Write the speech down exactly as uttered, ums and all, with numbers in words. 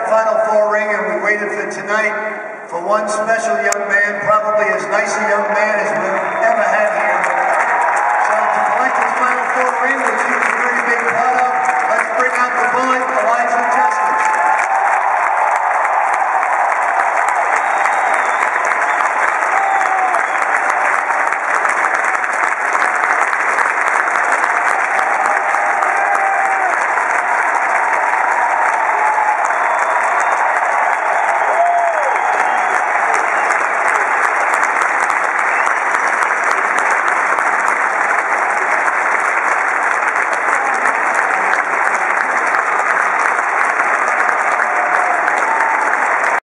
our Final Four ring, and we waited for tonight for one special young man, probably as nice a young man as Lou.